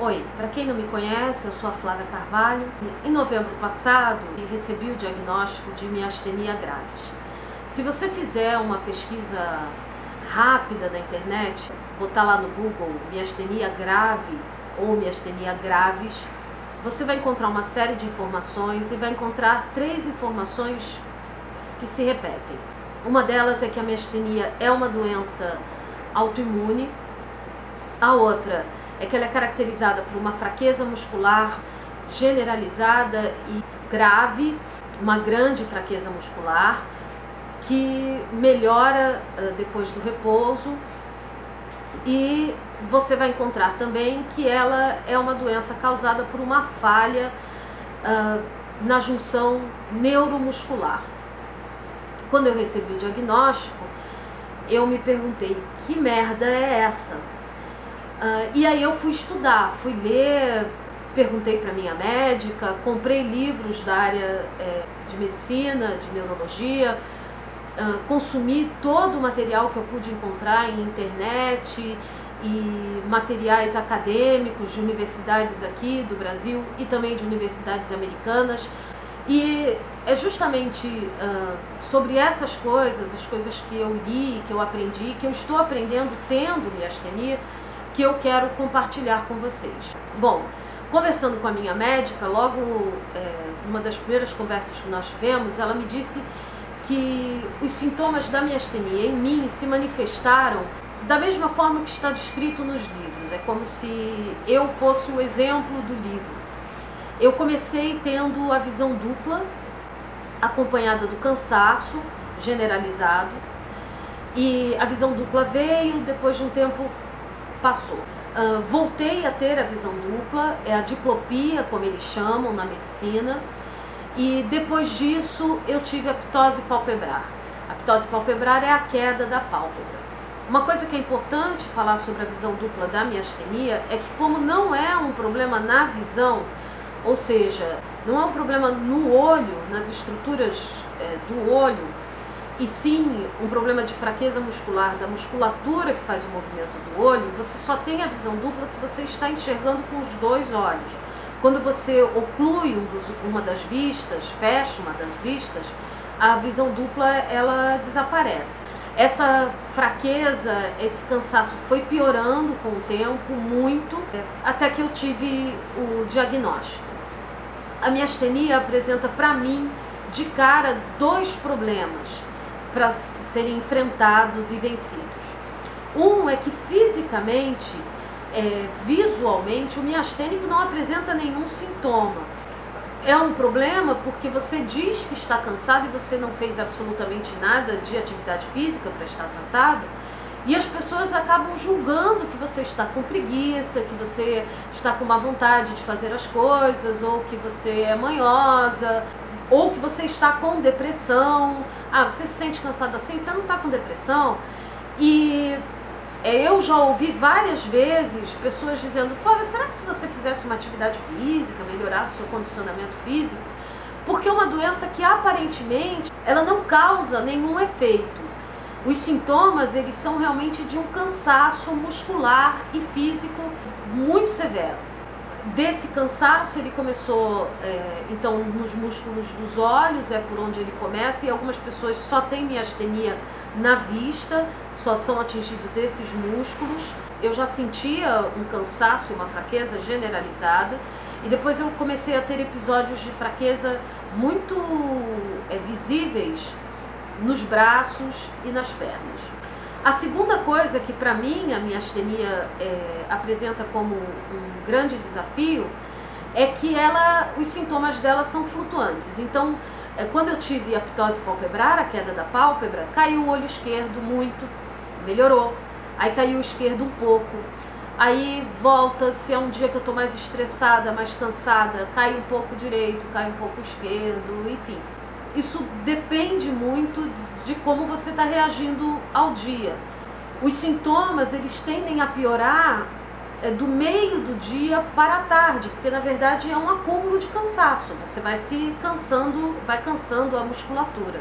Oi, para quem não me conhece, eu sou a Flávia Carvalho. Em novembro passado, recebi o diagnóstico de miastênia gravis. Se você fizer uma pesquisa rápida na internet, botar lá no Google miastênia grave ou miastênia gravis, você vai encontrar uma série de informações e vai encontrar três informações que se repetem. Uma delas é que a miastênia é uma doença autoimune, a outra é que ela é caracterizada por uma fraqueza muscular generalizada e grave, uma grande fraqueza muscular que melhora depois do repouso, e você vai encontrar também que ela é uma doença causada por uma falha na junção neuromuscular. Quando eu recebi o diagnóstico, eu me perguntei, que merda é essa? E aí eu fui estudar, fui ler, perguntei para minha médica, comprei livros da área de medicina, de neurologia, consumi todo o material que eu pude encontrar em internet e materiais acadêmicos de universidades aqui do Brasil e também de universidades americanas. E é justamente sobre essas coisas, as coisas que eu li, que eu aprendi, que eu estou aprendendo tendo miastênia, que eu quero compartilhar com vocês. Bom, conversando com a minha médica, logo uma das primeiras conversas que nós tivemos, ela me disse que os sintomas da miastênia em mim se manifestaram da mesma forma que está descrito nos livros. É como se eu fosse o exemplo do livro. Eu comecei tendo a visão dupla, acompanhada do cansaço generalizado, e a visão dupla veio, depois de um tempo passou. Voltei a ter a visão dupla, é a diplopia, como eles chamam na medicina, e depois disso eu tive a ptose palpebral. A ptose palpebral é a queda da pálpebra. Uma coisa que é importante falar sobre a visão dupla da miastênia é que, como não é um problema na visão, ou seja, não é um problema no olho, nas estruturas do olho, e sim um problema de fraqueza muscular, da musculatura que faz o movimento do olho, você só tem a visão dupla se você está enxergando com os dois olhos. Quando você oclui uma das vistas, fecha uma das vistas, a visão dupla ela desaparece. Essa fraqueza, esse cansaço foi piorando com o tempo, muito, até que eu tive o diagnóstico. A miastênia apresenta para mim, de cara, dois problemas para serem enfrentados e vencidos. Um é que fisicamente, visualmente, o miastênico não apresenta nenhum sintoma. É um problema porque você diz que está cansado e você não fez absolutamente nada de atividade física para estar cansado, e as pessoas acabam julgando que você está com preguiça, que você está com má vontade de fazer as coisas, ou que você é manhosa, ou que você está com depressão. Ah, você se sente cansado assim? Você não está com depressão? E eu já ouvi várias vezes pessoas dizendo, Flávia, será que se você fizesse uma atividade física, melhorasse o seu condicionamento físico? Porque é uma doença que aparentemente ela não causa nenhum efeito. Os sintomas, eles são realmente de um cansaço muscular e físico muito severo. Desse cansaço, ele começou, então, nos músculos dos olhos, é por onde ele começa, e algumas pessoas só têm miastênia na vista, só são atingidos esses músculos. Eu já sentia um cansaço, uma fraqueza generalizada, e depois eu comecei a ter episódios de fraqueza muito visíveis nos braços e nas pernas. A segunda coisa que para mim a miastênia apresenta como um grande desafio é que os sintomas dela são flutuantes. Então, quando eu tive a ptose palpebral, a queda da pálpebra, caiu o olho esquerdo muito, melhorou, aí caiu o esquerdo um pouco, aí volta, se é um dia que eu estou mais estressada, mais cansada, cai um pouco direito, cai um pouco esquerdo, enfim. Isso depende muito de como você está reagindo ao dia. Os sintomas, eles tendem a piorar do meio do dia para a tarde, porque na verdade é um acúmulo de cansaço, você vai se cansando, vai cansando a musculatura,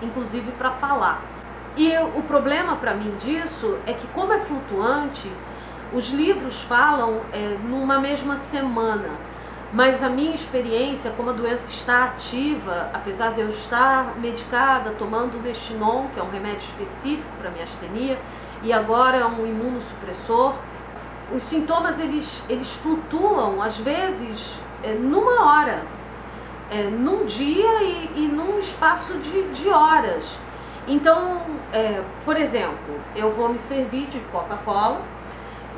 inclusive para falar. E o problema para mim disso é que, como é flutuante, Os livros falam numa mesma semana, mas a minha experiência, como a doença está ativa, apesar de eu estar medicada, tomando o Mestinon, que é um remédio específico para miastenia, e agora é um imunossupressor, os sintomas eles flutuam, às vezes, numa hora, num dia e num espaço de horas. Então, por exemplo, eu vou me servir de Coca-Cola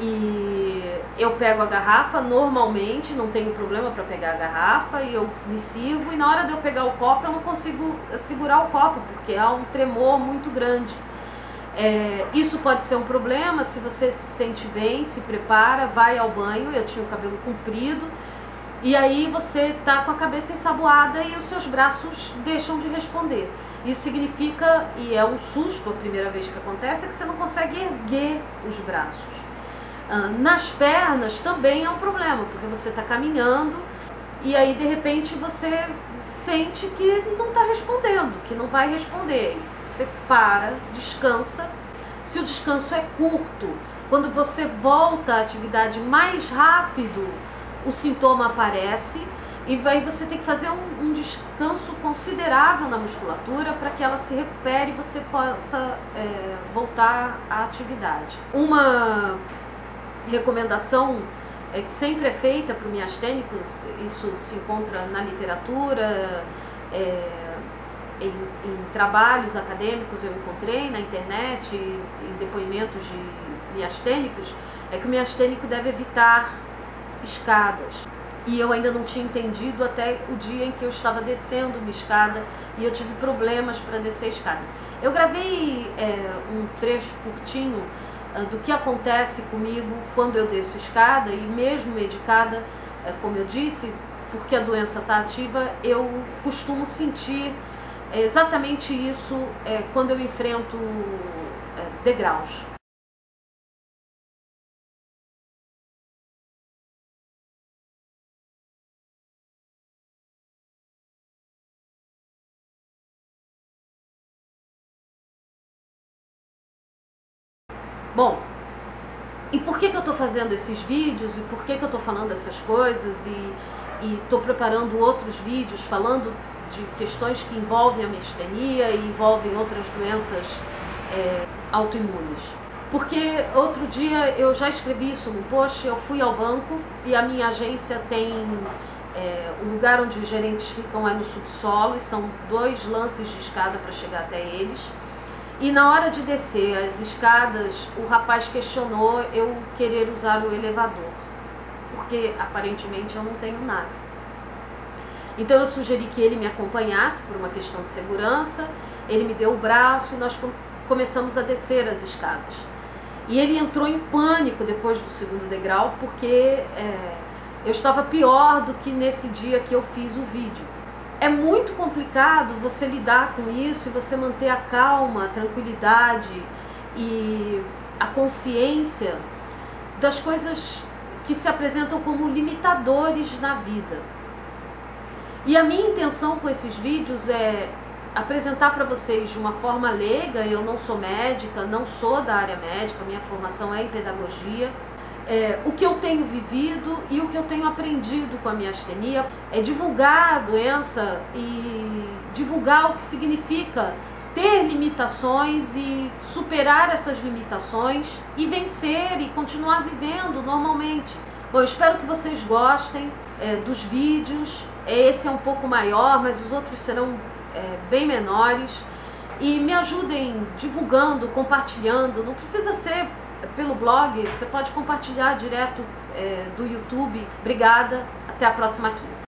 e eu pego a garrafa normalmente, não tenho problema para pegar a garrafa, e eu me sirvo, e na hora de eu pegar o copo eu não consigo segurar o copo, porque há um tremor muito grande. Isso pode ser um problema. Se você se sente bem, se prepara, vai ao banho. Eu tinha o cabelo comprido, e aí você tá com a cabeça ensaboada e os seus braços deixam de responder. Isso significa, e é um susto a primeira vez que acontece, é que você não consegue erguer os braços. Nas pernas também é um problema, porque você está caminhando e aí de repente você sente que não está respondendo, que não vai responder. Você para, descansa. Se o descanso é curto, quando você volta à atividade mais rápido, o sintoma aparece, e aí você tem que fazer um descanso considerável na musculatura para que ela se recupere e você possa voltar à atividade. Uma recomendação que sempre é feita para o miastênico, isso se encontra na literatura, em trabalhos acadêmicos eu encontrei na internet, em depoimentos de miastênicos, é que o miastênico deve evitar escadas. E eu ainda não tinha entendido até o dia em que eu estava descendo uma escada e eu tive problemas para descer a escada. Eu gravei um trecho curtinho do que acontece comigo quando eu desço a escada, e mesmo medicada, como eu disse, porque a doença está ativa, eu costumo sentir exatamente isso quando eu enfrento degraus. Bom, e por que que eu estou fazendo esses vídeos, e por que que eu estou falando essas coisas, e estou preparando outros vídeos falando de questões que envolvem a miastenia e envolvem outras doenças autoimunes? Porque outro dia eu já escrevi isso no post, eu fui ao banco, e a minha agência tem o lugar onde os gerentes ficam no subsolo, e são 2 lances de escada para chegar até eles. E na hora de descer as escadas, o rapaz questionou eu querer usar o elevador, porque aparentemente eu não tenho nada. Então eu sugeri que ele me acompanhasse por uma questão de segurança, ele me deu o braço e nós começamos a descer as escadas. E ele entrou em pânico depois do segundo degrau, porque eu estava pior do que nesse dia que eu fiz o vídeo. É muito complicado você lidar com isso e você manter a calma, a tranquilidade e a consciência das coisas que se apresentam como limitadores na vida. E a minha intenção com esses vídeos é apresentar para vocês de uma forma leiga. Eu não sou médica, não sou da área médica, minha formação é em pedagogia. O que eu tenho vivido e o que eu tenho aprendido com a miastenia é divulgar a doença e divulgar o que significa ter limitações e superar essas limitações e vencer e continuar vivendo normalmente. Bom, eu espero que vocês gostem dos vídeos. Esse é um pouco maior, mas os outros serão bem menores. E me ajudem divulgando, compartilhando. Não precisa ser pelo blog, você pode compartilhar direto do YouTube. Obrigada, até a próxima quinta.